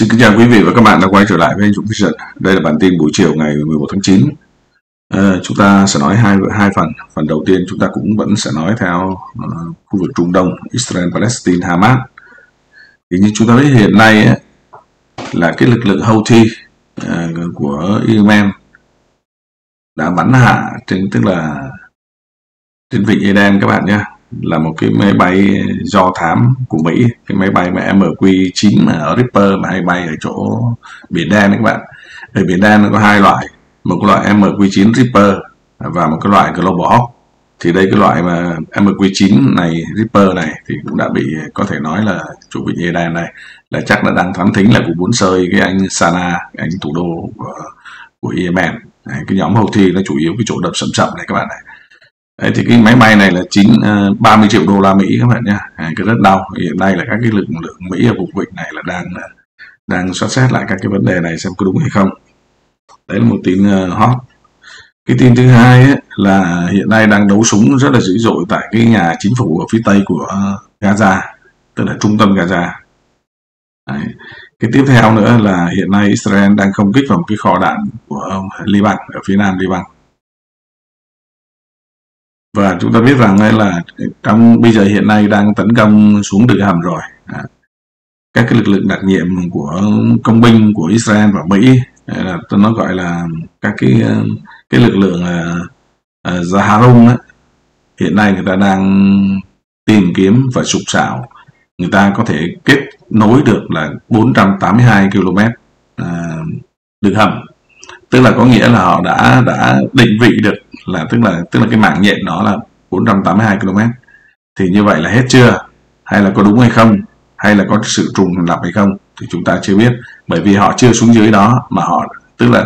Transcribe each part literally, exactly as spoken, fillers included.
Xin kính chào quý vị và các bạn đã quay trở lại với anh Dũng Vision. Đây là bản tin buổi chiều ngày mười một tháng chín. À, chúng ta sẽ nói hai hai phần. Phần đầu tiên chúng ta cũng vẫn sẽ nói theo uh, khu vực Trung Đông, Israel, Palestine, Hamas. Thì như chúng ta biết hiện nay ấy, là cái lực lượng Houthi uh, của Yemen đã bắn hạ trên tức là trên vịnh Eden các bạn nhé, là một cái máy bay do thám của Mỹ, cái máy bay mà M Q chín Reaper mà hay bay ở chỗ Biển Đen đấy các bạn. Ở Biển Đen nó có hai loại, một cái loại M Q chín Reaper và một cái loại Global Hawk. Thì đây cái loại mà M Q chín này, Reaper này thì cũng đã bị, có thể nói là chủ vịnh Eden này là chắc là đang thám thính là cũng muốn sơi cái anh Sana, anh thủ đô của, của Yemen. Đấy, cái nhóm Houthi nó chủ yếu cái chỗ đập sầm sầm này các bạn này. Đấy, thì cái máy bay này là chín ba mươi triệu đô la Mỹ các bạn nhé, cái rất đau. Hiện nay là các cái lực lượng Mỹ ở vùng vịnh này là đang đang soát xét lại các cái vấn đề này xem có đúng hay không. Đấy là một tin hot. Cái tin thứ hai ấy, là hiện nay đang đấu súng rất là dữ dội tại cái nhà chính phủ ở phía tây của Gaza, tức là trung tâm Gaza. Đấy. Cái tiếp theo nữa là hiện nay Israel đang không kích vào một cái kho đạn của Liban, ở phía nam Liban. Và chúng ta biết rằng là trong bây giờ hiện nay đang tấn công xuống đường hầm rồi. Các cái lực lượng đặc nhiệm của công binh của Israel và Mỹ, nó gọi là các cái cái lực lượng Zaharum, hiện nay người ta đang tìm kiếm và sục sạo. Người ta có thể kết nối được là bốn trăm tám mươi hai ki lô mét đường hầm. Tức là có nghĩa là họ đã đã định vị được là tức là tức là cái mạng nhện nó là bốn trăm tám mươi hai ki lô mét. Thì như vậy là hết chưa? Hay là có đúng hay không? Hay là có sự trùng lặp hay không? Thì chúng ta chưa biết, bởi vì họ chưa xuống dưới đó mà họ tức là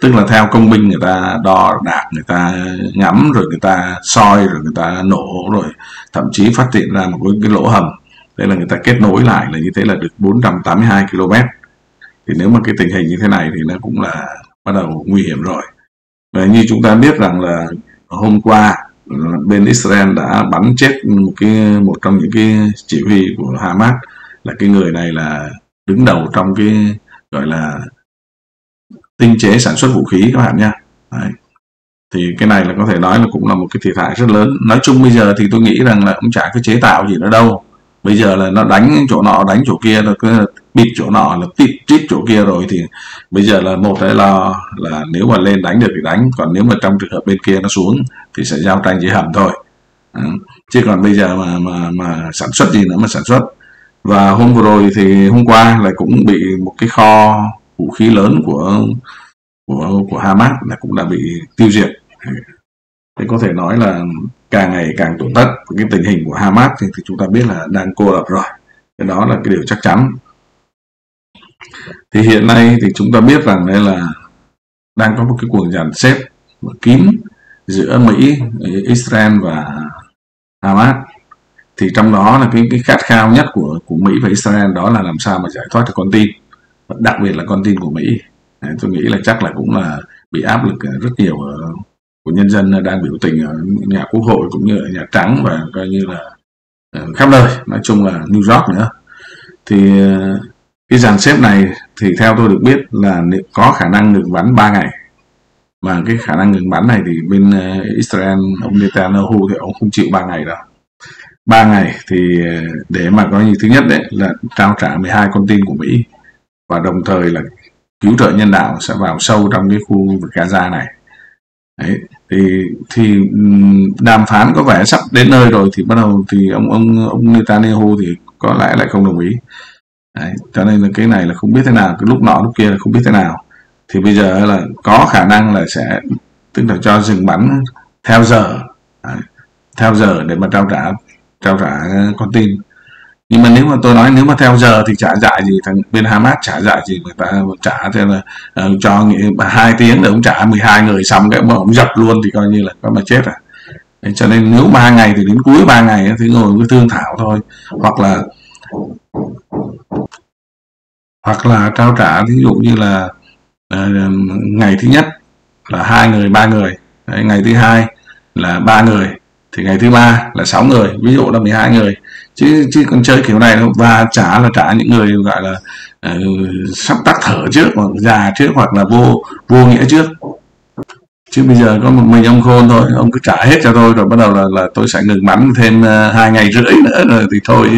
tức là theo công binh người ta đo đạc, người ta ngắm rồi người ta soi rồi người ta nổ rồi thậm chí phát hiện ra một cái lỗ hầm. Đây là người ta kết nối lại là như thế là được bốn trăm tám mươi hai ki lô mét. Thì nếu mà cái tình hình như thế này thì nó cũng là bắt đầu nguy hiểm rồi. Và như chúng ta biết rằng là hôm qua bên Israel đã bắn chết một cái một trong những cái chỉ huy của Hamas, là cái người này là đứng đầu trong cái gọi là tinh chế sản xuất vũ khí các bạn nha. Đấy. Thì cái này là có thể nói là cũng là một cái thiệt hại rất lớn. Nói chung bây giờ thì tôi nghĩ rằng là cũng chả có chế tạo gì nữa đâu. Bây giờ là nó đánh chỗ nọ, đánh chỗ kia, nó cứ bịp chỗ nọ, là tít tít chỗ kia rồi. Thì bây giờ là một cái là, là nếu mà lên đánh được thì đánh, còn nếu mà trong trường hợp bên kia nó xuống thì sẽ giao tranh dưới hầm thôi. Ừ. Chứ còn bây giờ mà, mà, mà sản xuất gì nữa mà sản xuất. Và hôm vừa rồi thì hôm qua là cũng bị một cái kho vũ khí lớn của của, của Hamas là cũng đã bị tiêu diệt. Thì có thể nói là càng ngày càng tổn thất. Cái tình hình của Hamas thì, thì chúng ta biết là đang cô lập rồi. Cái đó là cái điều chắc chắn. Thì hiện nay thì chúng ta biết rằng đây là đang có một cái cuộc dàn xếp kín giữa Mỹ, Israel và Hamas. Thì trong đó là cái, cái khát khao nhất của, của Mỹ và Israel đó là làm sao mà giải thoát được con tin. Và đặc biệt là con tin của Mỹ. Tôi nghĩ là chắc là cũng là bị áp lực rất nhiều ở của nhân dân đang biểu tình ở nhà Quốc hội cũng như ở Nhà Trắng và coi như là khắp nơi, nói chung là New York nữa. Thì cái dàn xếp này thì theo tôi được biết là có khả năng ngừng bắn ba ngày. Mà cái khả năng ngừng bắn này thì bên Israel, ông Netanyahu thì ông không chịu ba ngày đâu. ba ngày thì để mà coi như thứ nhất đấy là trao trả mười hai con tin của Mỹ và đồng thời là cứu trợ nhân đạo sẽ vào sâu trong cái khu vực Gaza này. Đấy, thì thì đàm phán có vẻ sắp đến nơi rồi thì bắt đầu thì ông ông ông Netanyahu thì có lẽ lại không đồng ý. Đấy, cho nên là cái này là không biết thế nào, cái lúc nọ lúc kia là không biết thế nào. Thì bây giờ là có khả năng là sẽ tức là cho dừng bắn theo giờ. Đấy, theo giờ để mà trao trả trao trả con tin. Nhưng mà nếu mà tôi nói nếu mà theo giờ thì trả dại gì, thằng bên Hamas trả dại gì, người ta trả theo là uh, cho nghĩa hai tiếng để ông trả mười hai người xong cái ông dập luôn thì coi như là có mà chết à. Đấy, cho nên nếu ba ngày thì đến cuối ba ngày thì ngồi cứ thương thảo thôi, hoặc là hoặc là trao trả ví dụ như là uh, ngày thứ nhất là hai người ba người. Đấy, ngày thứ hai là ba người. Thì ngày thứ ba là sáu người, ví dụ là mười hai người, chứ chứ còn chơi kiểu này đâu. Và trả là trả những người gọi là uh, sắp tắt thở trước hoặc già trước hoặc là vô vô nghĩa trước. Chứ bây giờ có một mình ông Khôn thôi, ông cứ trả hết cho tôi rồi bắt đầu là là tôi sẽ ngừng bắn thêm hai ngày rưỡi nữa rồi thì thôi.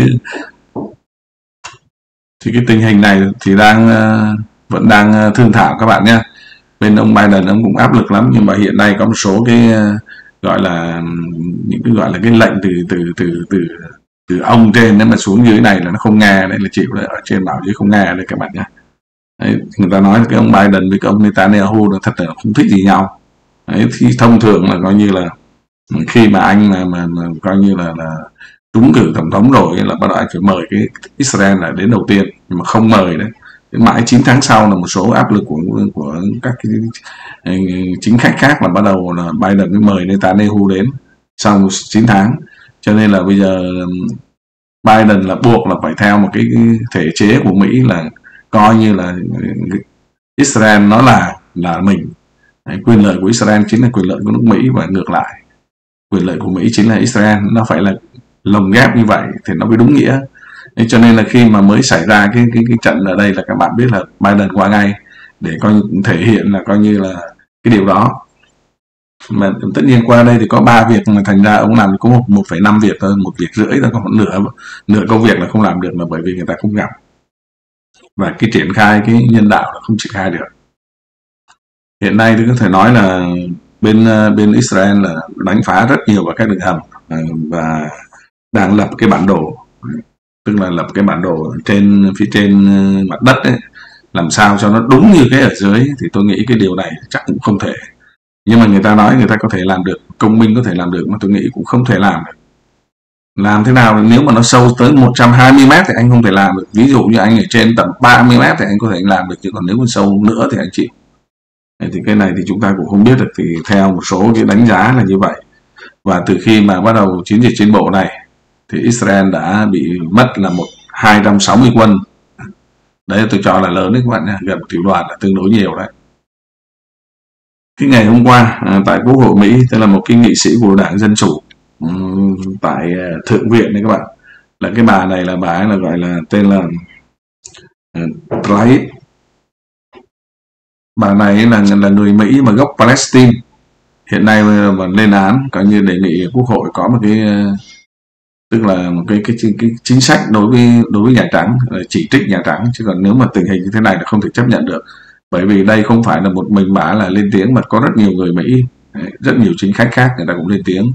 Thì cái tình hình này thì đang vẫn đang thương thảo các bạn nhé. Bên ông Biden ông cũng áp lực lắm, nhưng mà hiện nay có một số cái gọi là những cái gọi là cái lệnh từ từ từ từ từ ông trên nếu mà xuống dưới này là nó không nghe, đây là chịu đấy, ở trên bảo chứ không nghe đây các bạn nhé. Người ta nói cái ông Biden với cái ông Netanyahu là thật là không thích gì nhau. Đấy, thì thông thường là coi như là khi mà anh mà, mà, mà coi như là, là trúng cử tổng thống rồi là bắt đầu anh phải mời cái Israel là đến đầu tiên, nhưng mà không mời đấy. Mãi chín tháng sau là một số áp lực của của các cái chính khách khác là bắt đầu là Biden mới mời Netanyahu đến sau chín tháng. Cho nên là bây giờ Biden là buộc là phải theo một cái thể chế của Mỹ là coi như là Israel nó là là mình. Quyền lợi của Israel chính là quyền lợi của nước Mỹ và ngược lại, quyền lợi của Mỹ chính là Israel, nó phải là lồng ghép như vậy thì nó mới đúng nghĩa. Cho nên là khi mà mới xảy ra cái cái, cái trận ở đây là các bạn biết là Biden qua ngay để coi thể hiện là coi như là cái điều đó. Mà tất nhiên qua đây thì có ba việc mà thành ra ông làm có một một phẩy năm việc thôi, một việc rưỡi thôi, còn nửa nửa công việc là không làm được là bởi vì người ta không gặp và cái triển khai cái nhân đạo là không triển khai được. Hiện nay thì có thể nói là bên bên Israel là đánh phá rất nhiều vào các đường hầm và đang lập cái bản đồ, tức là lập cái bản đồ trên phía trên mặt đất ấy, làm sao cho nó đúng như cái ở dưới. Thì tôi nghĩ cái điều này chắc cũng không thể, nhưng mà người ta nói người ta có thể làm được, công binh có thể làm được, mà tôi nghĩ cũng không thể làm được. Làm thế nào nếu mà nó sâu tới một trăm hai mươi mét thì anh không thể làm được, ví dụ như anh ở trên tầm ba mươi mét thì anh có thể anh làm được, chứ còn nếu mà sâu nữa thì anh chịu. Thì cái này thì chúng ta cũng không biết được, thì theo một số cái đánh giá là như vậy. Và từ khi mà bắt đầu chiến dịch trên bộ này thì Israel đã bị mất là một hai trăm sáu mươi quân. Đấy tôi cho là lớn đấy các bạn nha, gần một tiểu đoàn là tương đối nhiều đấy. Cái ngày hôm qua tại Quốc hội Mỹ, tức là một cái nghị sĩ của Đảng Dân Chủ tại Thượng viện đấy các bạn, là cái bà này là bà ấy là gọi là tên là Khalid. Bà này là, là người Mỹ mà gốc Palestine, hiện nay mà lên án coi như đề nghị Quốc hội có một cái tức là một cái, cái, cái chính sách đối với đối với Nhà Trắng, chỉ trích Nhà Trắng. Chứ còn nếu mà tình hình như thế này là không thể chấp nhận được, bởi vì đây không phải là một mình bà là lên tiếng mà có rất nhiều người Mỹ, rất nhiều chính khách khác người ta cũng lên tiếng.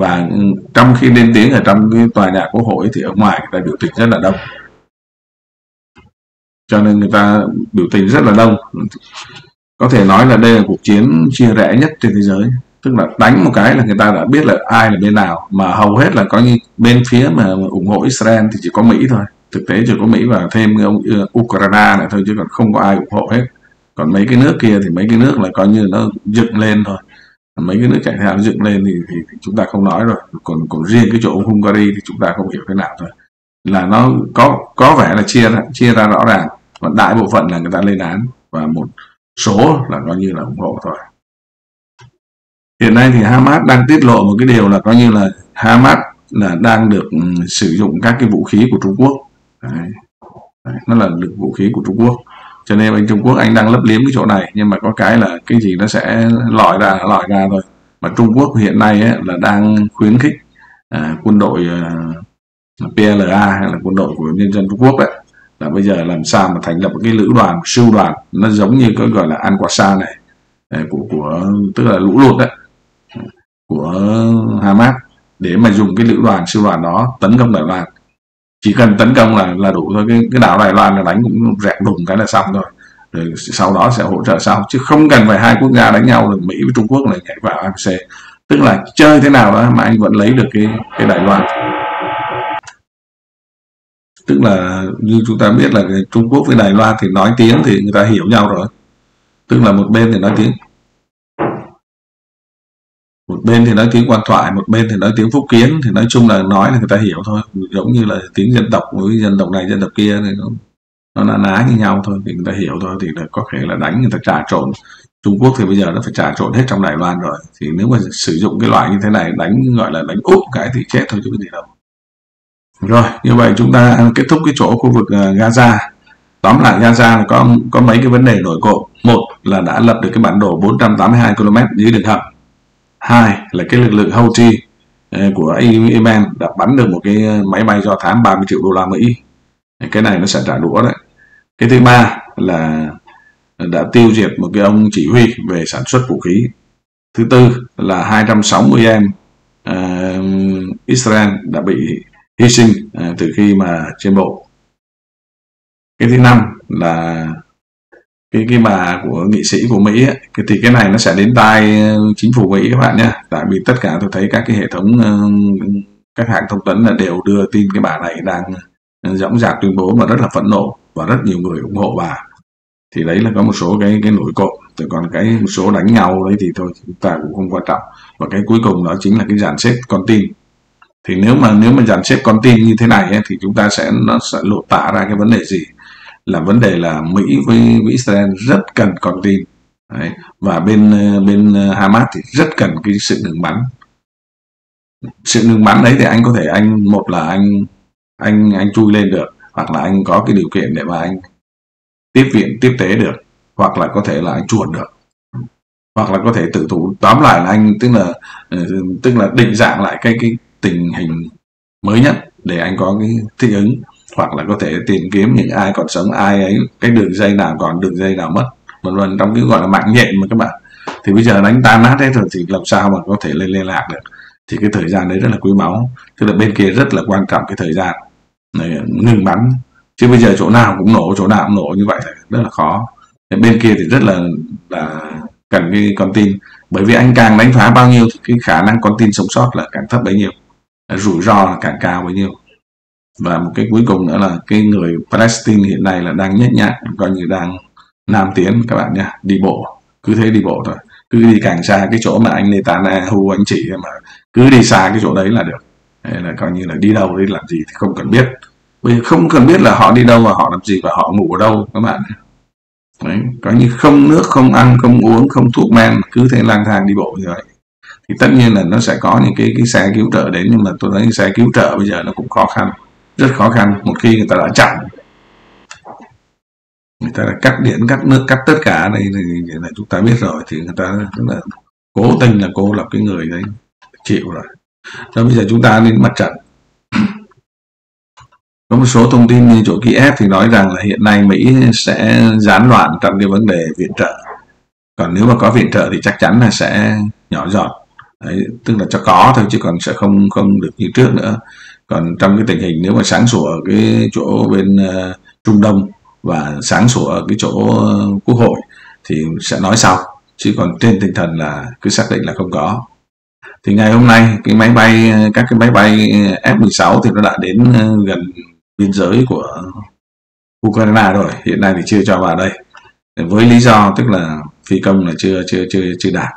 Và trong khi lên tiếng ở trong cái tòa nhà Quốc hội thì ở ngoài người ta biểu tình rất là đông, cho nên người ta biểu tình rất là đông. Có thể nói là đây là cuộc chiến chia rẽ nhất trên thế giới, tức là đánh một cái là người ta đã biết là ai là bên nào, mà hầu hết là có như bên phía mà ủng hộ Israel thì chỉ có Mỹ thôi, thực tế chỉ có Mỹ và thêm ông Ukraina này thôi, chứ còn không có ai ủng hộ hết. Còn mấy cái nước kia thì mấy cái nước là coi như nó dựng lên thôi, mấy cái nước chạy theo nó dựng lên thì, thì, thì chúng ta không nói rồi. Còn còn riêng cái chỗ ông Hungary thì chúng ta không hiểu thế nào thôi, là nó có có vẻ là chia chia ra rõ ràng, và đại bộ phận là người ta lên án và một số là coi như là ủng hộ thôi. Hiện nay thì Hamas đang tiết lộ một cái điều là coi như là Hamas là đang được sử dụng các cái vũ khí của Trung Quốc. Đấy. Đấy, nó là được vũ khí của Trung Quốc, cho nên bên Trung Quốc anh đang lấp liếm cái chỗ này, nhưng mà có cái là cái gì nó sẽ lòi ra lòi ra thôi. Mà Trung Quốc hiện nay ấy, là đang khuyến khích à, quân đội à, pê lờ a hay là quân đội của nhân dân Trung Quốc đấy, là bây giờ làm sao mà thành lập cái lữ đoàn siêu đoàn, nó giống như cái gọi là An Quả Sa này của của tức là lũ lụt đấy của Hamas, để mà dùng cái lữ đoàn siêu đoàn đó tấn công Đài Loan. Chỉ cần tấn công là là đủ thôi, cái, cái đảo Đài Loan là đánh cũng rẹt đùng cái là xong rồi. Rồi sau đó sẽ hỗ trợ sau, chứ không cần phải hai quốc gia đánh nhau rồi Mỹ với Trung Quốc này nhảy vào a pê xê, tức là chơi thế nào đó mà anh vẫn lấy được cái cái Đài Loan. Tức là như chúng ta biết là Trung Quốc với Đài Loan thì nói tiếng thì người ta hiểu nhau rồi, tức là một bên thì nói tiếng một bên thì nói tiếng quan thoại, một bên thì nói tiếng phúc kiến, thì nói chung là nói là người ta hiểu thôi, giống như là tiếng dân tộc với dân tộc này dân tộc kia này, nó nó ná như nhau thôi thì người ta hiểu thôi. Thì là có thể là đánh người ta trà trộn. Trung Quốc thì bây giờ nó phải trà trộn hết trong Đài Loan rồi, thì nếu mà sử dụng cái loại như thế này đánh gọi là đánh úp cái thì chết thôi chứ cái gì đâu. Rồi, như vậy chúng ta kết thúc cái chỗ khu vực Gaza. Tóm lại Gaza có có mấy cái vấn đề nổi cộm. Một là đã lập được cái bản đồ bốn trăm tám mươi hai ki lô mét dưới đường hầm. Hai là cái lực lượng Houthi của Yemen đã bắn được một cái máy bay do thám ba mươi triệu đô la Mỹ. Cái này nó sẽ trả đũa đấy. Cái thứ ba là đã tiêu diệt một cái ông chỉ huy về sản xuất vũ khí. Thứ tư là hai trăm sáu mươi em uh, Israel đã bị hy sinh uh, từ khi mà trên bộ. Cái thứ năm là cái cái bà của nghị sĩ của Mỹ ấy, cái thì cái này nó sẽ đến tai chính phủ Mỹ các bạn nhé, tại vì tất cả tôi thấy các cái hệ thống các hãng thông tấn là đều đưa tin cái bà này đang dõng dạc tuyên bố mà rất là phẫn nộ và rất nhiều người ủng hộ bà. Thì đấy là có một số cái cái nổi cộm, còn cái một số đánh nhau đấy thì thôi chúng ta cũng không quan trọng. Và cái cuối cùng đó chính là cái dàn xếp con tin. Thì nếu mà nếu mà dàn xếp con tin như thế này ấy, thì chúng ta sẽ nó sẽ lộ tả ra cái vấn đề gì? Là vấn đề là Mỹ với Israel rất cần con tin. Đấy. Và bên bên Hamas thì rất cần cái sự ngừng bắn. Sự ngừng bắn đấy thì anh có thể anh một là anh anh anh chui lên được, hoặc là anh có cái điều kiện để mà anh tiếp viện tiếp tế được, hoặc là có thể là anh chuồn được, hoặc là có thể tự thủ. Tóm lại là anh tức là tức là định dạng lại cái cái tình hình mới nhất để anh có cái thích ứng, hoặc là có thể tìm kiếm những ai còn sống, ai ấy cái đường dây nào còn đường dây nào mất, vân vân, trong cái gọi là mạng nhện mà các bạn. Thì bây giờ đánh tan nát hết rồi thì làm sao mà có thể lên liên lạc được? Thì cái thời gian đấy rất là quý báu, tức là bên kia rất là quan trọng cái thời gian ngừng bắn. Chứ bây giờ chỗ nào cũng nổ, chỗ nào cũng nổ như vậy thì rất là khó. Bên kia thì rất là, là cần cái con tin, bởi vì anh càng đánh phá bao nhiêu thì cái khả năng con tin sống sót là càng thấp bấy nhiêu, rủi ro là càng cao bấy nhiêu. Và một cái cuối cùng nữa là cái người Palestine hiện nay là đang nhét nhát, coi như đang nam tiến các bạn nha, đi bộ, cứ thế đi bộ thôi, cứ đi càng xa cái chỗ mà anh Netanyahu anh chỉ mà cứ đi xa cái chỗ đấy là được. Đấy là coi như là đi đâu đi làm gì thì không cần biết, bây giờ không cần biết là họ đi đâu và họ làm gì và họ ngủ ở đâu các bạn. Đấy, coi như không nước, không ăn, không uống, không thuốc men, cứ thế lang thang đi bộ như vậy. Thì tất nhiên là nó sẽ có những cái cái xe cứu trợ đến, nhưng mà tôi nói xe cứu trợ bây giờ nó cũng khó khăn, rất khó khăn. Một khi người ta đã chặn, người ta đã cắt điện, cắt nước, cắt tất cả này thì là chúng ta biết rồi, thì người ta tức là cố tình là cô lập cái người đấy, chịu rồi. Rồi bây giờ chúng ta đến mặt trận. Có một số thông tin như chỗ Kiev thì nói rằng là hiện nay Mỹ sẽ gián đoạn trong cái vấn đề viện trợ. Còn nếu mà có viện trợ thì chắc chắn là sẽ nhỏ giọt. Đấy, tức là cho có thôi chứ còn sẽ không không được như trước nữa. Còn trong cái tình hình nếu mà sáng sủa ở cái chỗ bên uh, Trung Đông và sáng sủa ở cái chỗ uh, Quốc hội thì sẽ nói sau. Chứ còn trên tinh thần là cứ xác định là không có. Thì ngày hôm nay cái máy bay các cái máy bay F mười sáu thì nó đã đến uh, gần biên giới của Ukraina rồi, hiện nay thì chưa cho vào đây với lý do tức là phi công là chưa chưa chưa chưa đạt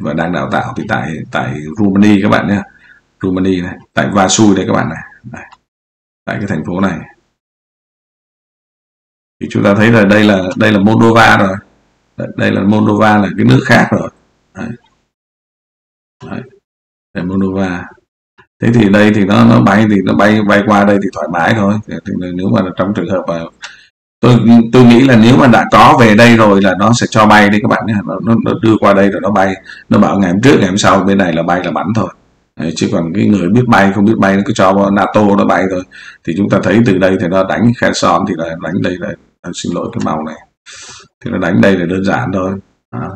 và đang đào tạo thì tại tại Romania các bạn nhé, Romania này, tại Vaslui đây các bạn này, đây, tại cái thành phố này thì chúng ta thấy là đây là đây là Moldova rồi, đây là Moldova là cái nước khác rồi, đây, đây, đây Moldova. Thế thì đây thì nó nó bay thì nó bay bay qua đây thì thoải mái thôi. Thì nếu mà trong trường hợp mà tôi tôi nghĩ là nếu mà đã có về đây rồi là nó sẽ cho bay đấy các bạn nhé, nó, nó đưa qua đây rồi nó bay, nó bảo ngày hôm trước ngày hôm sau bên này là bay là bắn thôi. Đấy, chứ còn cái người biết bay không biết bay nó cứ cho NATO nó bay thôi. Thì chúng ta thấy từ đây thì nó đánh Khe Sòn thì là đánh đây là à, xin lỗi cái màu này thì nó đánh đây là đơn giản thôi. À,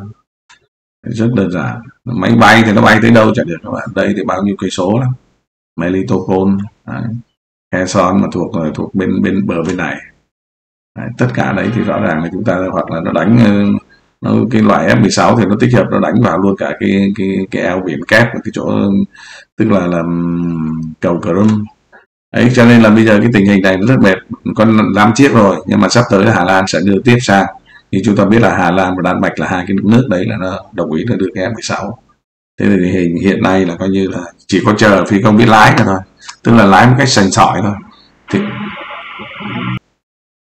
rất đơn giản, máy bay thì nó bay tới đâu chả được các bạn, đây thì bao nhiêu cây số lắm. Melitopol, Khe Sòn mà thuộc thuộc bên bên bờ bên này. Đấy, tất cả đấy thì rõ ràng là chúng ta hoặc là nó đánh nó cái loại F mười sáu thì nó tích hợp nó đánh vào luôn cả cái cái cái eo biển kép ở cái chỗ tức là làm cầu Kherson. Ấy cho nên là bây giờ cái tình hình này nó rất mệt, con làm chiếc rồi nhưng mà sắp tới Hà Lan sẽ đưa tiếp sang. Thì chúng ta biết là Hà Lan và Đan Mạch là hai cái nước đấy là nó đồng ý là đưa cái F mười sáu. Thế thì hiện hiện nay là coi như là chỉ có chờ phi công biết lái thôi, tức là lái một cách sành sỏi thôi. Thì,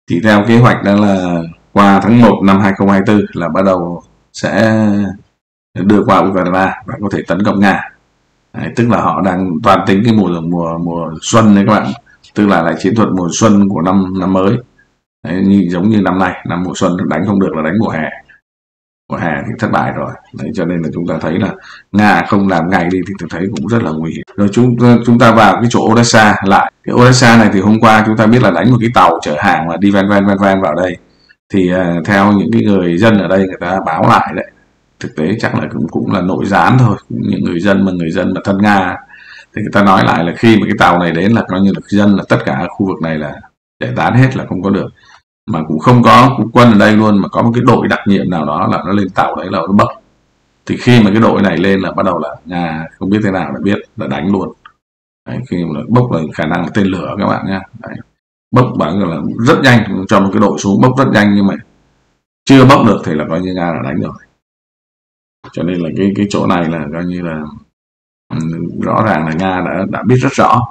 thì theo kế hoạch đó là qua tháng một năm hai nghìn không trăm hai mươi tư là bắt đầu sẽ đưa qua Ukraina và có thể tấn công Nga. Đấy, tức là họ đang toàn tính cái mùa mùa mùa xuân đấy các bạn, tức là lại chiến thuật mùa xuân của năm năm mới. Đấy, như, giống như năm nay, năm mùa xuân đánh không được là đánh mùa hè, mùa hè thì thất bại rồi. Đấy, cho nên là chúng ta thấy là Nga không làm ngay đi thì tôi thấy cũng rất là nguy hiểm. Rồi chúng chúng ta vào cái chỗ Odessa lại. Cái Odessa này thì hôm qua chúng ta biết là đánh một cái tàu chở hàng mà đi van van van van vào đây. Thì uh, theo những cái người dân ở đây người ta báo lại đấy, thực tế chắc là cũng cũng là nội gián thôi, những người dân mà người dân là thân Nga thì người ta nói lại là khi mà cái tàu này đến là coi như là dân là tất cả khu vực này là để tán hết, là không có được, mà cũng không có quân ở đây luôn, mà có một cái đội đặc nhiệm nào đó là nó lên tàu đấy là nó bật. Thì khi mà cái đội này lên là bắt đầu là Nga không biết thế nào đã biết là đánh luôn. Đấy, khi mà bốc là khả năng là tên lửa các bạn nhá, bốc bắn là rất nhanh, cho một cái đội xuống bốc rất nhanh, nhưng mà chưa bốc được thì là coi như Nga là đánh rồi. Cho nên là cái cái chỗ này là coi như là rõ ràng là Nga đã đã biết rất rõ,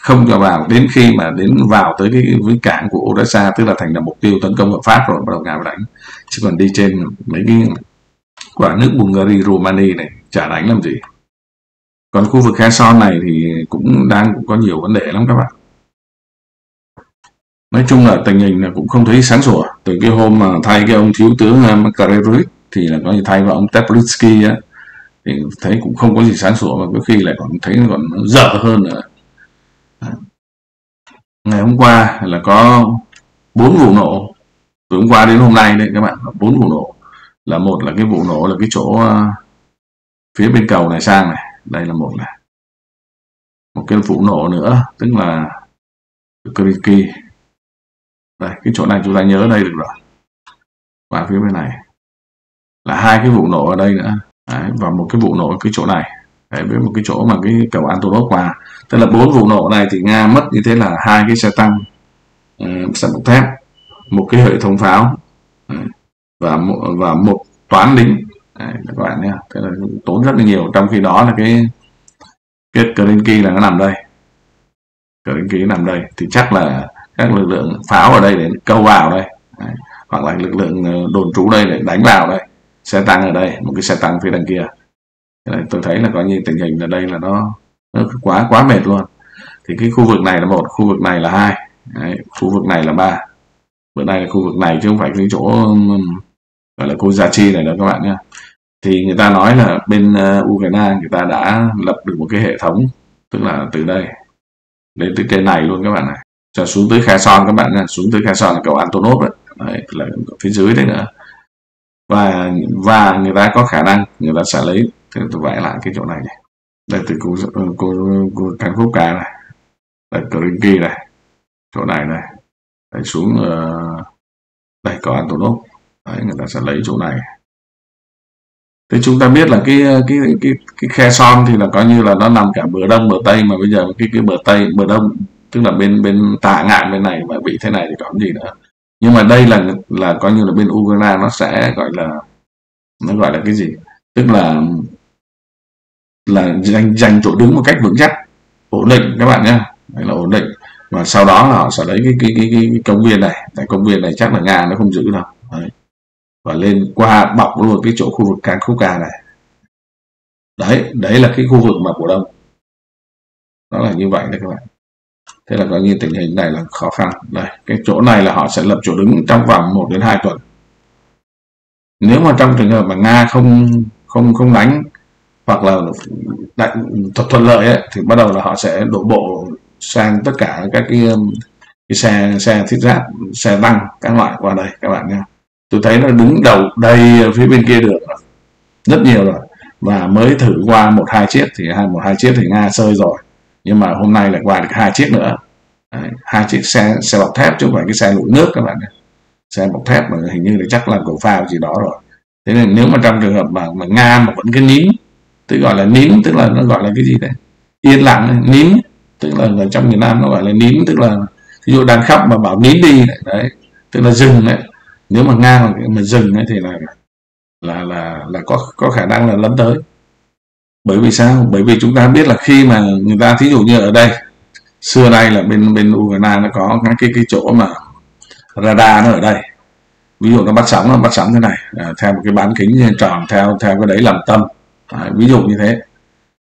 không cho vào, đến khi mà đến vào tới cái với cảng của Odessa, tức là thành là mục tiêu tấn công hợp pháp rồi, bắt đầu Nga đánh. Chứ còn đi trên mấy cái quả nước Bulgaria, Romania này chả đánh làm gì. Còn khu vực Khe Sòn này thì cũng đang cũng có nhiều vấn đề lắm các bạn. Nói chung là tình hình là cũng không thấy sáng sủa. Từ cái hôm mà thay cái ông thiếu tướng Makarevich thì là có như thay vào ông Teplitsky á, thì thấy cũng không có gì sáng sủa, mà có khi lại còn thấy còn dở hơn nữa. Ngày hôm qua là có bốn vụ nổ, từ hôm qua đến hôm nay đấy các bạn, bốn vụ nổ. Là một là cái vụ nổ là cái chỗ phía bên cầu này sang này, đây là một này, một cái vụ nổ nữa tức là Kurlinki, đây cái chỗ này chúng ta nhớ đây được rồi, và phía bên này là hai cái vụ nổ ở đây nữa. Đấy, và một cái vụ nổ ở cái chỗ này. Đấy, với một cái chỗ mà cái cầu Antonov qua, tức là bốn vụ nổ này thì Nga mất như thế là hai cái xe tăng uh, sẵn thép, một cái hệ thống pháo, đấy, và một, và một toán lính. Đấy, các bạn nhé, thế là tốn rất là nhiều. Trong khi đó là cái cái Kurlinki là nó nằm đây, Kurlinki nằm đây thì chắc là các lực lượng pháo ở đây để câu vào đây, đấy, hoặc là lực lượng đồn trú đây để đánh vào đây, xe tăng ở đây, một cái xe tăng phía đằng kia. Tôi thấy là coi như tình hình ở đây là nó, nó quá quá mệt luôn. Thì cái khu vực này là một, khu vực này là hai, đấy, khu vực này là ba, bữa nay là khu vực này chứ không phải cái chỗ gọi là Kozachi này đó các bạn nhé. Thì người ta nói là bên uh, Ukraine người ta đã lập được một cái hệ thống, tức là từ đây đến từ cái này luôn các bạn này, cho xuống tới Khai Son các bạn nhé, xuống tới Khai Son là cầu Antonov đấy, đấy là phía dưới đấy nữa. Và và người ta có khả năng người ta sẽ lấy. Thế tôi vẽ lại cái chỗ này này, đây từ cô cô cô Cán Phúc Cá này, đây Kurlinki này, chỗ này này, đây xuống uh, đây có Antonov, đấy người ta sẽ lấy chỗ này. Thế chúng ta biết là cái cái cái cái Khe Sòn thì là coi như là nó nằm cả bờ đông bờ tây, mà bây giờ cái cái bờ tây bờ đông tức là bên bên Tả Ngạn bên này mà bị thế này thì còn gì nữa. Nhưng mà đây là là coi như là bên Ukraine nó sẽ gọi là nó gọi là cái gì, tức là là giành giành chỗ đứng một cách vững chắc, ổn định các bạn nhé, là ổn định. Và sau đó là họ sẽ lấy cái cái cái, cái công viên này, tại công viên này chắc là Nga nó không giữ đâu. Đấy, và lên qua bọc luôn cái chỗ khu vực Cảng Kharkiv này, đấy đấy là cái khu vực mà của đông, đó là như vậy đấy các bạn. Thế là coi như tình hình này là khó khăn. Đây, cái chỗ này là họ sẽ lập chỗ đứng trong vòng một đến hai tuần. Nếu mà trong trường hợp mà Nga không không không đánh hoặc là đánh thuận lợi ấy, thì bắt đầu là họ sẽ đổ bộ sang tất cả các cái, cái xe xe thiết giáp, xe tăng các loại qua đây các bạn nhé. Tôi thấy nó đứng đầu đây phía bên kia được rất nhiều rồi, và mới thử qua một hai chiếc thì hai một hai chiếc thì Nga sơi rồi, nhưng mà hôm nay lại qua được hai chiếc nữa. Đấy, hai chiếc xe xe bọc thép chứ không phải cái xe lụi nước các bạn nhé, xe bọc thép mà hình như là chắc làm cầu phao gì đó rồi. Thế nên nếu mà trong trường hợp mà, mà Nga mà vẫn cứ nín, tức gọi là nín, tức là nó gọi là cái gì đấy, yên lặng, nín tức là người trong Việt Nam nó gọi là nín, tức là ví dụ đang khóc mà bảo nín đi này, đấy tức là dừng đấy. Nếu mà Nga mà, mà dừng đấy thì là là là là có có khả năng là lấn tới. Bởi vì sao? Bởi vì chúng ta biết là khi mà người ta thí dụ như ở đây xưa nay là bên bên Ukraine nó có các cái cái chỗ mà radar nó ở đây, ví dụ nó bắt sóng, nó bắt sóng thế này, à, theo một cái bán kính tròn theo theo cái đấy làm tâm, à, ví dụ như thế.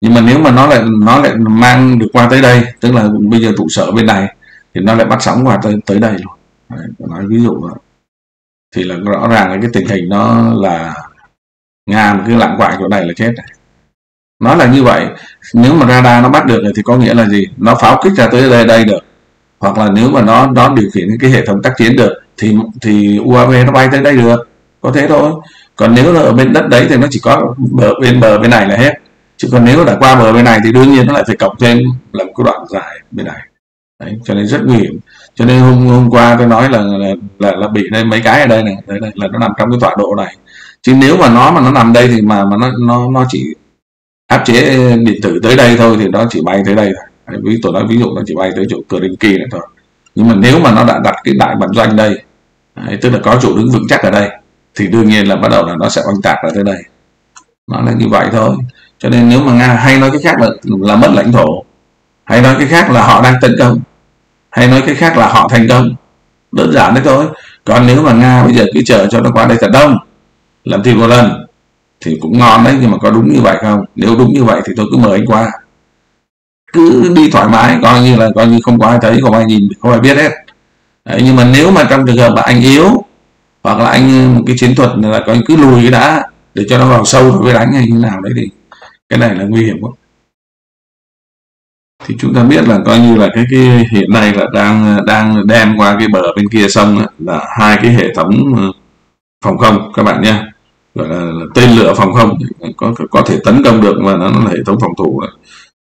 Nhưng mà nếu mà nó lại nó lại mang được qua tới đây, tức là bây giờ trụ sở bên này thì nó lại bắt sóng qua tới tới đây luôn, Đấy, nói ví dụ đó. Thì là rõ ràng là cái tình hình nó là Nga mà cứ lạng quạng chỗ này là chết. Nó là như vậy. Nếu mà radar nó bắt được thì có nghĩa là gì? Nó pháo kích ra tới đây đây được. Hoặc là nếu mà nó nó điều khiển cái hệ thống tác chiến được thì thì u a vê nó bay tới đây được. Có thế thôi. Còn nếu là ở bên đất đấy thì nó chỉ có bờ, bên bờ bên này là hết. Chứ còn nếu đã qua bờ bên này thì đương nhiên nó lại phải cộng thêm là một cái đoạn dài bên này. Đấy, cho nên rất nguy hiểm. Cho nên hôm hôm qua tôi nói là là, là, là bị đây mấy cái ở đây này, đấy là, là nó nằm trong cái tọa độ này. Chứ nếu mà nó mà nó nằm đây thì mà mà nó nó nó chỉ áp chế điện tử tới đây thôi thì nó chỉ bay tới đây thôi. Ví tôi nói ví dụ nó chỉ bay tới chỗ Kurlinki này thôi. Nhưng mà nếu mà nó đã đặt cái đại bản doanh đây, đấy, tức là có chỗ đứng vững chắc ở đây, thì đương nhiên là bắt đầu là nó sẽ oanh tạc vào tới đây. Nó là như vậy thôi. Cho nên nếu mà Nga hay nói cái khác là là mất lãnh thổ, hay nói cái khác là họ đang tấn công, hay nói cái khác là họ thành công, đơn giản đấy thôi. Còn nếu mà Nga bây giờ cứ chờ cho nó qua đây thật đông làm thì một lần thì cũng ngon đấy, nhưng mà có đúng như vậy không? Nếu đúng như vậy thì tôi cứ mời anh qua, cứ đi thoải mái, coi như là coi như không có ai thấy, không ai nhìn, không ai biết hết đấy. Nhưng mà nếu mà trong trường hợp là anh yếu hoặc là anh một cái chiến thuật là coi cứ lùi cái đã để cho nó vào sâu rồi mới đánh hay như nào đấy, thì cái này là nguy hiểm quá. Thì chúng ta biết là coi như là cái, cái hiện nay là đang đang đem qua cái bờ bên kia sông ấy, là hai cái hệ thống phòng không các bạn nhé, gọi là, là tên lửa phòng không có có thể tấn công được, và nó, nó là hệ thống phòng thủ đấy.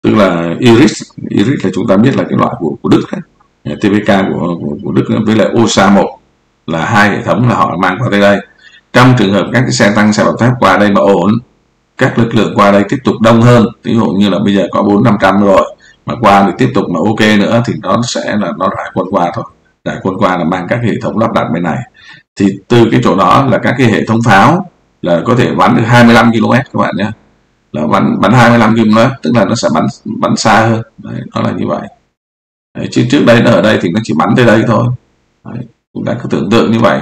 Tức là Iris Iris là chúng ta biết là cái loại của, của Đức đấy, tê pê ca của, của, của Đức với lại Osa một là hai hệ thống là họ mang qua tới đây. Trong trường hợp các cái xe tăng xe bọc thép qua đây mà ổn, các lực lượng qua đây tiếp tục đông hơn, ví dụ như là bây giờ có bốn năm trăm rồi mà qua thì tiếp tục mà ok nữa thì nó sẽ là nó rải quân qua thôi, rải quân qua là mang các hệ thống lắp đặt bên này. Thì từ cái chỗ đó là các cái hệ thống pháo là có thể bắn được hai mươi lăm ki lô mét các bạn nhé, là bắn bắn hai mươi lăm ki lô mét, tức là nó sẽ bắn bắn xa hơn. Đấy, nó là như vậy. Đấy, chứ trước đây nó ở đây thì nó chỉ bắn tới đây thôi. Đấy, chúng ta cứ tưởng tượng như vậy.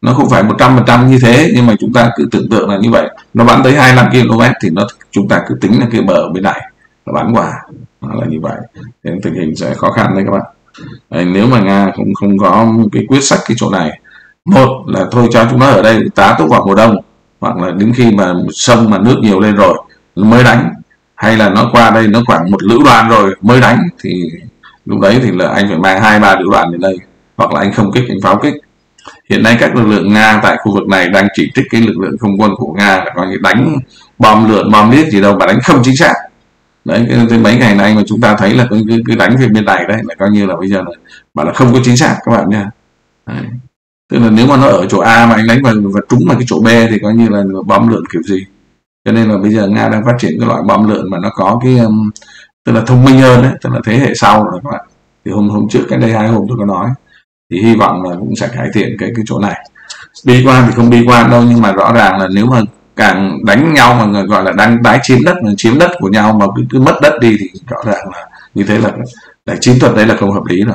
Nó không phải một trăm phần trăm như thế, nhưng mà chúng ta cứ tưởng tượng là như vậy. Nó bắn tới hai mươi lăm ki lô mét thì nó chúng ta cứ tính là cái bờ bên này nó bắn qua. Nó là như vậy. Nên tình hình sẽ khó khăn đấy các bạn. Đấy, nếu mà Nga cũng không có cái quyết sách cái chỗ này, một là thôi cho chúng nó ở đây tá túc vào mùa đông, hoặc là đến khi mà sông mà nước nhiều lên rồi mới đánh, hay là nó qua đây nó khoảng một lữ đoàn rồi mới đánh, thì lúc đấy thì là anh phải mang hai ba lữ đoàn đến đây, hoặc là anh không kích, anh pháo kích. Hiện nay các lực lượng Nga tại khu vực này đang chỉ trích cái lực lượng không quân của Nga là có những đánh bom lượn bom liếc gì đâu mà đánh không chính xác. Đấy, cái mấy ngày nay mà chúng ta thấy là cứ, cứ đánh về bên này đấy là coi như là bây giờ là bảo là không có chính xác các bạn nha. Đấy, tức là nếu mà nó ở chỗ A mà anh đánh vào và trúng vào cái chỗ B thì coi như là bom lượn kiểu gì. Cho nên là bây giờ Nga đang phát triển cái loại bom lượn mà nó có cái um, tức là thông minh hơn đấy, tức là thế hệ sau rồi các bạn. Thì hôm hôm trước cái đây hai hôm tôi có nói, thì hy vọng là cũng sẽ cải thiện cái cái chỗ này. Bi quan thì không bi quan đâu, nhưng mà rõ ràng là nếu mà càng đánh nhau mà người gọi là đang tái chiếm đất, chiếm đất của nhau mà cứ, cứ mất đất đi thì rõ ràng là như thế là, là chiến thuật đấy là không hợp lý rồi.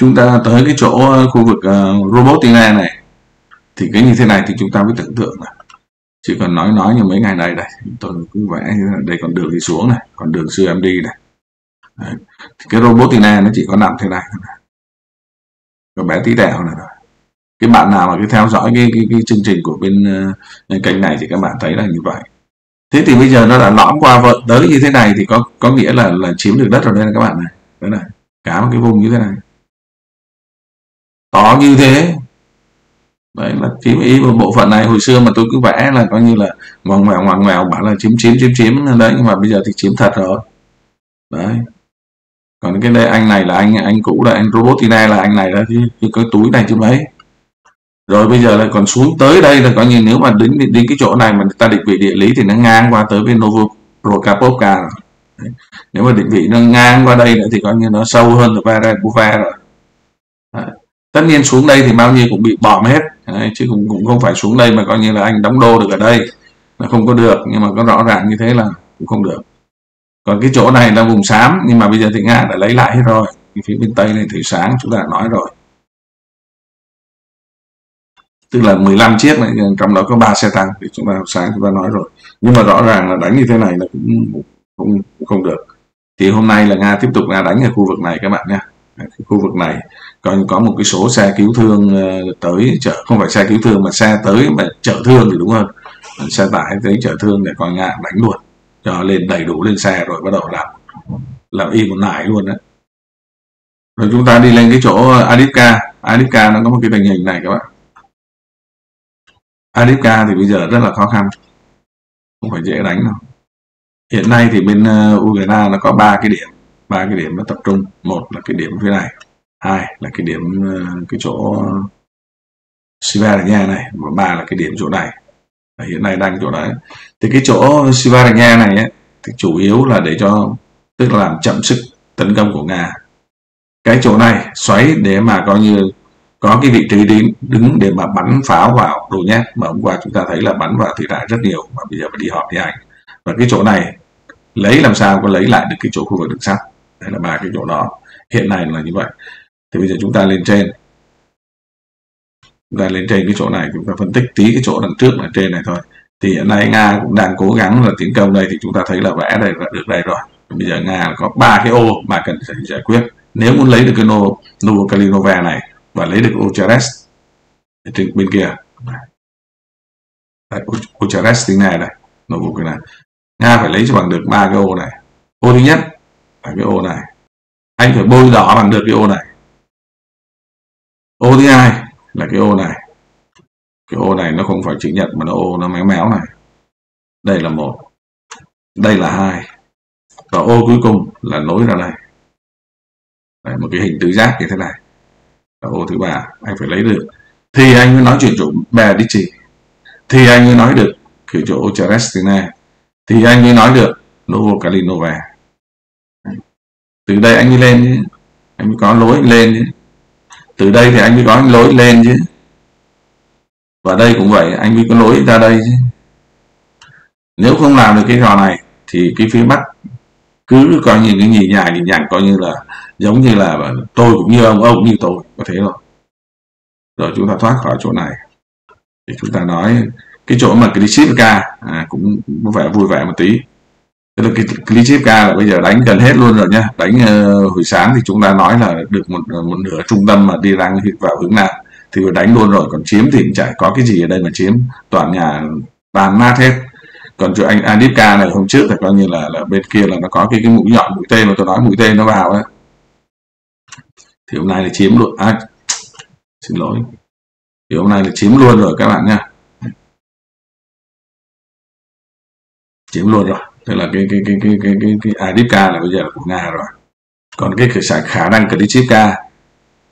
Chúng ta tới cái chỗ khu vực uh, Robotyne này thì cái như thế này thì chúng ta mới tưởng tượng là chỉ còn nói nói như mấy ngày này đây tôi cứ vẽ đây, còn đường đi xuống này, còn đường xưa em đi này. Đấy, thì cái Robotyne nó chỉ có nằm thế này, có bé tí tẹo này rồi. Cái bạn nào mà cứ theo dõi cái, cái, cái chương trình của bên uh, kênh này thì các bạn thấy là như vậy. Thế thì bây giờ nó đã lõm qua vợ tới như thế này thì có có nghĩa là là chiếm được đất rồi đây này các bạn này. Đấy này, cả một cái vùng như thế này to như thế. Đấy là chiếm ý một bộ phận này. Hồi xưa mà tôi cứ vẽ là coi như là ngoằn ngoèo ngoằn ngoèo bảo là chiếm chiếm chiếm chiếm đấy, nhưng mà bây giờ thì chiếm thật rồi. Đấy. Còn cái đây anh này là anh anh cũ là anh Robotyne là anh này đó, chứ cái túi này chứ mấy. Rồi bây giờ là còn xuống tới đây là coi như nếu mà đến đến cái chỗ này mà ta định vị địa lý thì nó ngang qua tới bên Novoprokapovka rồi. Đấy. Nếu mà định vị nó ngang qua đây nữa thì coi như nó sâu hơn là Beradice rồi. Đấy. Tất nhiên xuống đây thì bao nhiêu cũng bị bỏm hết. Đấy. Chứ cũng, cũng không phải xuống đây mà coi như là anh đóng đô được ở đây là không có được, nhưng mà có rõ ràng như thế là cũng không được. Còn cái chỗ này là vùng xám, nhưng mà bây giờ thì Nga đã lấy lại hết rồi. Cái phía bên Tây này thì sáng chúng ta đã nói rồi, tức là mười lăm chiếc này, trong đó có ba xe tăng thì chúng ta sáng chúng ta nói rồi. Nhưng mà rõ ràng là đánh như thế này là cũng không không được. Thì hôm nay là Nga tiếp tục Nga đánh ở khu vực này các bạn nha, khu vực này còn có một cái số xe cứu thương tới chở, không phải xe cứu thương mà xe tới mà chở thương thì đúng hơn, xe tải tới chở thương để coi ngạ đánh luôn cho lên đầy đủ lên xe rồi bắt đầu làm làm y một nải luôn đấy. Rồi chúng ta đi lên cái chỗ Avdiivka. Avdiivka nó có một cái tình hình này các bạn. Avdiivka thì bây giờ rất là khó khăn, không phải dễ đánh đâu. Hiện nay thì bên Ukraine nó có ba cái điểm, ba cái điểm nó tập trung. Một là cái điểm phía này, hai là cái điểm cái chỗ Siberia này, và ba là cái điểm chỗ này. Hiện nay đang chỗ đấy. Thì cái chỗ Siberia này ấy, thì chủ yếu là để cho, tức là làm chậm sức tấn công của Nga. Cái chỗ này xoáy để mà coi như có cái vị trí đứng, đứng để mà bắn pháo vào đồ nhét, mà hôm qua chúng ta thấy là bắn vào thì lại rất nhiều, mà bây giờ phải đi họp đi ảnh. Và cái chỗ này lấy làm sao có lấy lại được cái chỗ khu vực đường sắt. Đây là ba cái chỗ đó. Hiện nay là như vậy. Thì bây giờ chúng ta lên trên. Chúng ta lên trên cái chỗ này, chúng ta phân tích tí cái chỗ đằng trước là trên này thôi. Thì hiện nay Nga cũng đang cố gắng là tiến công đây, thì chúng ta thấy là vẽ đây được đây rồi. Bây giờ Nga có ba cái ô mà cần phải giải quyết. Nếu muốn lấy được cái Novokalinova này và lấy được Ocheres bên kia. Ocheres tiếng này này. Này. Nga phải lấy cho bằng được ba cái ô này. Ô thứ nhất là cái ô này. Anh phải bôi đỏ bằng được cái ô này. Ô thứ hai là cái ô này. Cái ô này nó không phải chữ nhật mà nó ô nó méo méo này. Đây là một. Đây là hai. Và ô cuối cùng là nối ra đây. Đấy, một cái hình tứ giác như thế này. Và ô thứ ba anh phải lấy được. Thì anh mới nói chuyện chỗ Beradice. Thì anh mới nói được cái chỗ Ocheres này. Thì anh mới nói được Novokalinova. Từ đây anh mới lên chứ. Anh mới có lối lên chứ. Từ đây thì anh mới có lối lên chứ. Và đây cũng vậy, anh mới có lối ra đây chứ. Nếu không làm được cái trò này thì cái phía Bắc cứ coi như cái nhì nhàng, nhì nhàng coi như là giống như là tôi cũng như ông, ông như tôi, có thế rồi. Rồi chúng ta thoát khỏi chỗ này. Thì chúng ta nói cái chỗ mà Klitschivka à, cũng có vẻ vui vẻ một tí. Tức là cái Klitschivka là bây giờ đánh gần hết luôn rồi nhá. Đánh uh, hồi sáng thì chúng ta nói là được một, một nửa trung tâm mà đi răng vào hướng Nam. Thì đánh luôn rồi, còn chiếm thì cũng chả có cái gì ở đây mà chiếm. Toàn nhà tàn nát hết. Còn chỗ anh Avdiivka này hôm trước thì coi như là, là bên kia là nó có cái, cái mũi nhọn, mũi tên mà tôi nói mũi tên nó vào ấy. Thì hôm nay là chiếm luôn. À, xin lỗi. Thì hôm nay là chiếm luôn rồi các bạn nha. Chiếm luôn rồi. Tức là cái cái cái cái cái cái, cái Avdiivka là bây giờ là của Nga rồi. Còn cái khả năng của Klitschivka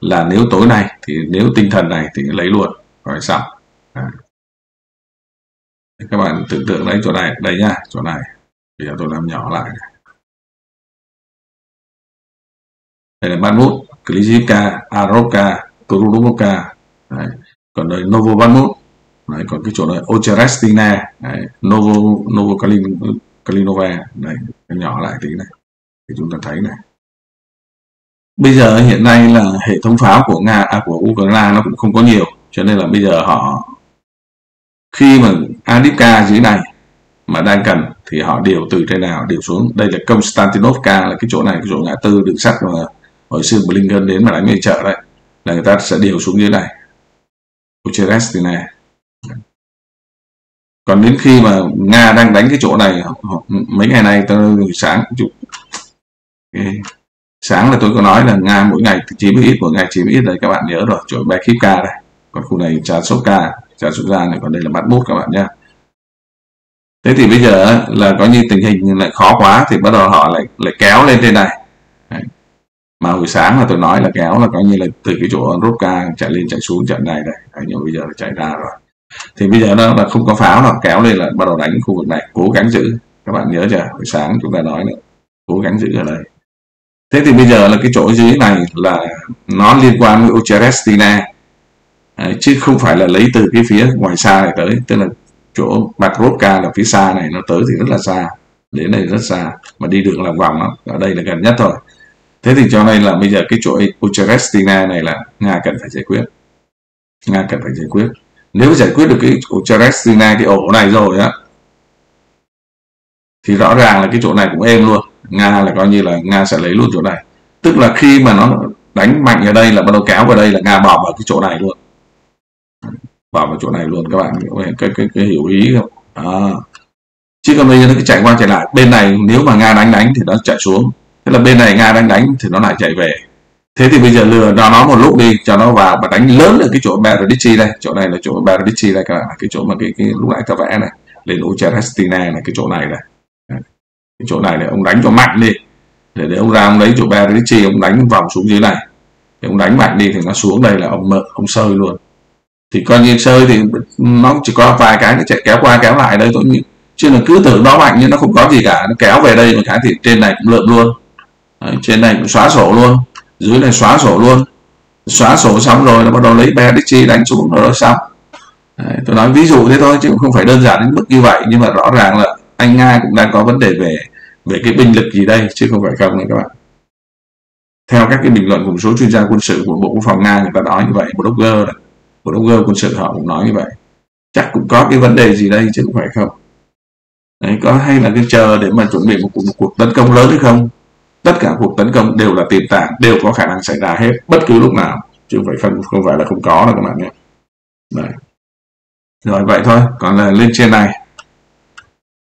là nếu tối nay thì nếu tinh thần này thì lấy luôn rồi xong. À. Các bạn tưởng tượng lấy chỗ này, đây nha, chỗ này. Bây giờ tôi làm nhỏ lại. Đây là Bakhmut, Klitschivka, Arovka, Turulovka. Còn đây Novo Bakhmut. Đấy, còn cái chỗ này Ocherestina, Novo Novokalinova. Đây, nhỏ lại tí này. Thì chúng ta thấy này. Bây giờ hiện nay là hệ thống pháo của Nga, à, của Ukraine nó cũng không có nhiều, cho nên là bây giờ họ khi mà Avdiivka dưới này mà đang cần thì họ điều từ trên nào điều xuống. Đây là Konstantinovka, là cái chỗ này, cái chỗ ngã tư đường sắt mà hồi xưa Blinken đến mà đánh về chợ đấy, là người ta sẽ điều xuống dưới này. Ucraina thì này. Còn đến khi mà Nga đang đánh cái chỗ này, mấy ngày nay tôi sáng okay. sáng là tôi có nói là Nga mỗi ngày chiếm ít, mỗi ngày chiếm ít đấy, các bạn nhớ rồi. Chỗ Bekivka đây, còn khu này Chasovka. Trả xuất ra này, còn đây là bắt bút các bạn nhé. Thế thì bây giờ là có như tình hình lại khó quá thì bắt đầu họ lại lại kéo lên trên này. Đấy. Mà hồi sáng là tôi nói là kéo là có như là từ cái chỗ Ruka chạy lên chạy xuống trận này này, nhưng bây giờ là chạy ra rồi. Thì bây giờ nó là không có pháo nào, kéo lên là bắt đầu đánh khu vực này, cố gắng giữ. Các bạn nhớ chưa? Hồi sáng chúng ta nói là cố gắng giữ ở đây. Thế thì bây giờ là cái chỗ dưới này là nó liên quan với Ucraina. Đấy, chứ không phải là lấy từ cái phía ngoài xa này tới, tức là chỗ Bakrovka là phía xa này, nó tới thì rất là xa, đến đây rất xa, mà đi đường làm vòng đó. Ở đây là gần nhất thôi. Thế thì cho nên là bây giờ cái chỗ Ucraina này là Nga cần phải giải quyết. Nga cần phải giải quyết. Nếu giải quyết được cái Ucraina, cái ổ này rồi á, thì rõ ràng là cái chỗ này cũng êm luôn. Nga là coi như là Nga sẽ lấy luôn chỗ này. Tức là khi mà nó đánh mạnh ở đây là bắt đầu kéo vào đây, là Nga bỏ vào cái chỗ này luôn, bỏ vào chỗ này luôn các bạn cái cái, cái, cái hiểu ý không? Đó. Chứ còn bây giờ nó cứ chạy qua chạy lại, bên này nếu mà Nga đánh đánh thì nó chạy xuống, thế là bên này Nga đánh đánh thì nó lại chạy về. Thế thì bây giờ lừa nó nó một lúc đi cho nó vào và đánh lớn ở cái chỗ Beradice đây, chỗ này là chỗ Beradice đây các bạn, cái chỗ mà cái, cái lúc nãy ta vẽ này lên Ocheres này, cái chỗ này này, cái chỗ này này ông đánh cho mạnh đi, để để ông ra ông lấy chỗ Beradice ông đánh vòng xuống dưới này, để ông đánh mạnh đi thì nó xuống đây là ông mợ ông sơi luôn. Thì coi như sơi thì nó chỉ có vài cái nó chạy kéo qua kéo lại đây thôi, chứ là cứ tưởng nó mạnh nhưng nó không có gì cả, nó kéo về đây một cái thì trên này cũng lượm luôn. Đấy, trên này cũng xóa sổ luôn, dưới này xóa sổ luôn, xóa sổ xong rồi nó bắt đầu lấy Beradice đánh xuống rồi xong. Đấy, tôi nói ví dụ thế thôi chứ không phải đơn giản đến mức như vậy, nhưng mà rõ ràng là anh Nga cũng đang có vấn đề về về cái binh lực gì đây chứ không phải không này các bạn. Theo các cái bình luận của một số chuyên gia quân sự của Bộ Quốc phòng Nga, người ta nói như vậy, blogger này, blogger quân sự họ cũng nói như vậy, chắc cũng có cái vấn đề gì đây chứ không phải không. Đấy, có hay là cái chờ để mà chuẩn bị một cuộc, một cuộc tấn công lớn hay không? Tất cả cuộc tấn công đều là tiềm tàng, đều có khả năng xảy ra hết bất cứ lúc nào, chứ không phải không, không phải là không có đâu các bạn nhé. Đấy. Rồi vậy thôi, còn là lên trên này,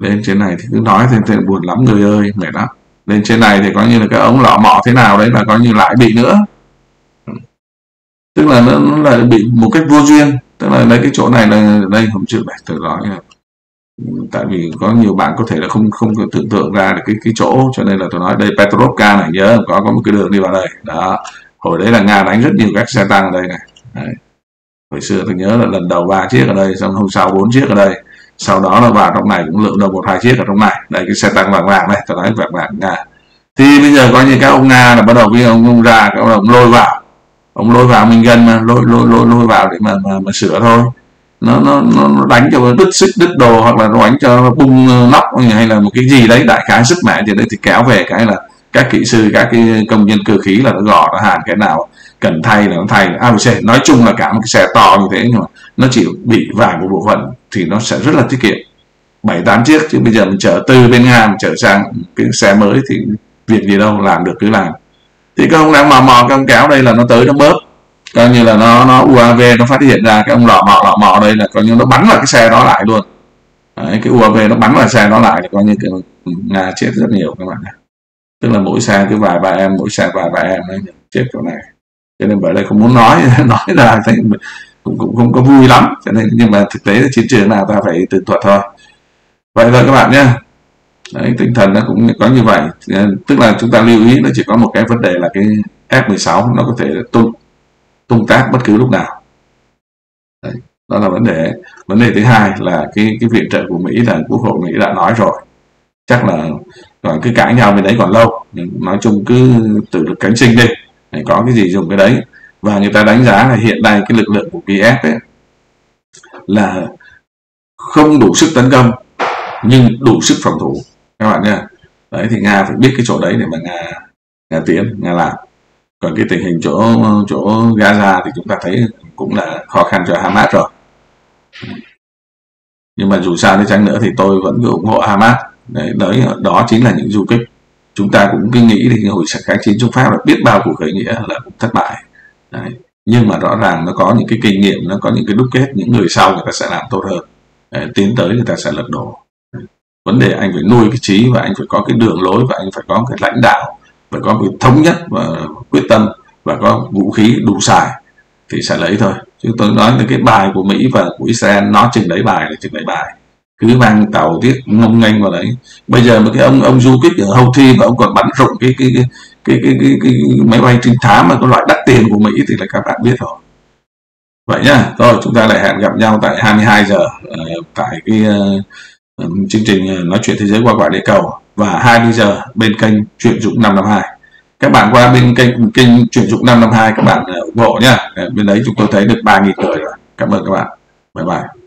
lên trên này thì cứ nói thêm thêm buồn lắm người ơi, mệt lắm. Lên trên này thì có như là cái ống lọ mọ thế nào đấy là coi như lại bị nữa, tức là nó, nó lại bị một cách vô duyên, tức là lấy cái chỗ này là đây không chịu này, từ đó tại vì có nhiều bạn có thể là không không tưởng tượng ra được cái cái chỗ, cho nên là tôi nói đây Petrovka này, nhớ có có một cái đường đi vào đây đó, hồi đấy là Nga đánh rất nhiều các xe tăng ở đây này. Đấy. Hồi xưa tôi nhớ là lần đầu ba chiếc ở đây, xong hôm sau bốn chiếc ở đây, sau đó là vào trong này cũng lượng đầu một hai chiếc ở trong này, đây cái xe tăng vàng vàng này, tôi nói vàng vàng Nga. Thì bây giờ coi như các ông Nga là bắt đầu cái ông, ông ra các ông lôi vào, ông lôi vào mình gần mà lôi lôi lôi lôi vào để mà mà, mà sửa thôi. Nó, nó, nó đánh cho đứt xích đứt đồ, hoặc là nó đánh cho bung nóc hay là một cái gì đấy đại khái sức mạnh thì đấy, thì kéo về cái là các kỹ sư, các cái công nhân cơ khí là nó gõ nó hàn cái nào cần thay là nó thay a bê xê. Nói chung là cả một cái xe to như thế nhưng mà nó chỉ bị vài một bộ phận thì nó sẽ rất là tiết kiệm bảy tám chiếc, chứ bây giờ mình chở từ bên Nga mình chở sang cái xe mới thì việc gì đâu, làm được cứ làm. Thì các ông đang mò mò các ông kéo đây là nó tới nó bớt, coi như là nó nó u a vê nó phát hiện ra cái ông lọ mọ lọ mọ đây là coi như nó bắn vào cái xe đó lại luôn. Đấy, cái u a vê nó bắn vào xe đó lại thì coi như cái Nga chết rất nhiều các bạn này. Tức là mỗi xe cứ vài ba em, mỗi xe vài ba em đấy, chết chỗ này. Cho nên bởi đây không muốn nói nói là cũng cũng không có vui lắm, cho nên nhưng mà thực tế là chiến trường nào ta phải tường thuật thôi. Vậy thôi các bạn nhé. Đấy, tinh thần nó cũng có như vậy, tức là chúng ta lưu ý nó chỉ có một cái vấn đề là cái F mười sáu nó có thể tung tung tác bất cứ lúc nào. Đấy, đó là vấn đề. Vấn đề thứ hai là cái cái viện trợ của Mỹ, là Quốc hội Mỹ đã nói rồi, chắc là còn cứ cãi nhau bên đấy còn lâu, nhưng nói chung cứ tự lực cánh sinh đi, để có cái gì dùng cái đấy. Và người ta đánh giá là hiện nay cái lực lượng của Kiev ấy là không đủ sức tấn công nhưng đủ sức phòng thủ các bạn nha. Đấy thì Nga phải biết cái chỗ đấy để mà Nga Nga tiến, Nga làm. Còn cái tình hình chỗ chỗ Gaza thì chúng ta thấy cũng là khó khăn cho Hamas rồi, nhưng mà dù sao đi chăng nữa thì tôi vẫn ủng hộ Hamas. Đấy, đấy đó chính là những du kích. Chúng ta cũng cứ nghĩ thì hồi kháng chiến chống Pháp là biết bao cuộc khởi nghĩa là cũng thất bại. Đấy, nhưng mà rõ ràng nó có những cái kinh nghiệm, nó có những cái đúc kết, những người sau người ta sẽ làm tốt hơn. Đấy, tiến tới người ta sẽ lật đổ. Đấy, vấn đề anh phải nuôi cái trí và anh phải có cái đường lối và anh phải có cái lãnh đạo, phải có cái thống nhất và quyết tâm và có vũ khí đủ xài thì sẽ lấy thôi. Chứ tôi nói là cái bài của Mỹ và của Israel nó chừng đấy bài là chừng đấy bài, cứ mang tàu tiết ngông nghênh vào đấy. Bây giờ mà cái ông ông du kích ở Houthi mà ông còn bắn rụng cái cái cái cái, cái, cái, cái máy bay trinh thám mà có loại đắt tiền của Mỹ thì là các bạn biết rồi. Vậy nhá, rồi chúng ta lại hẹn gặp nhau tại hai mươi hai giờ tại cái uh, chương trình nói chuyện thế giới qua quả địa cầu, và hai mươi giờ bên kênh Chuyện Dũng năm năm hai. Các bạn qua bên kênh kênh Chuyện Dũng năm năm hai các bạn ủng hộ nhá. Bên đấy chúng tôi thấy được ba nghìn người rồi. Cảm ơn các bạn. Bye bye.